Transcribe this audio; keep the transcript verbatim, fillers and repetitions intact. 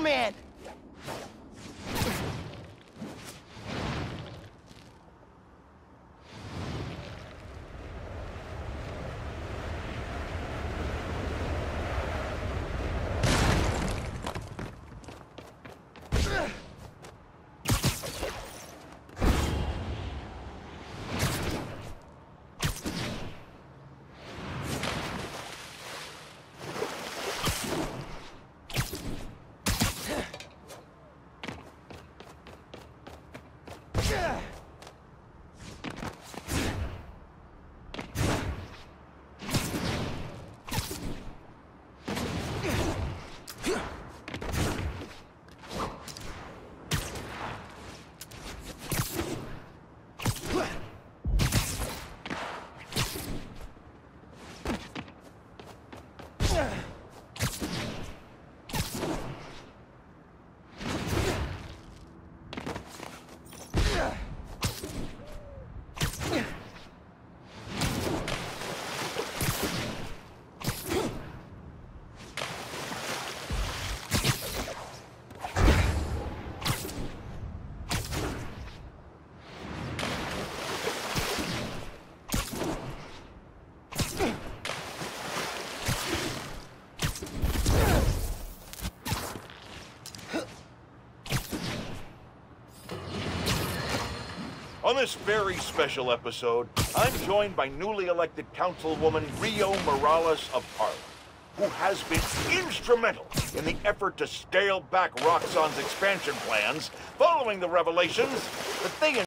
Spider-Man! On this very special episode, I'm joined by newly elected Councilwoman Rio Morales of Parla, who has been instrumental in the effort to scale back Roxxon's expansion plans following the revelations that they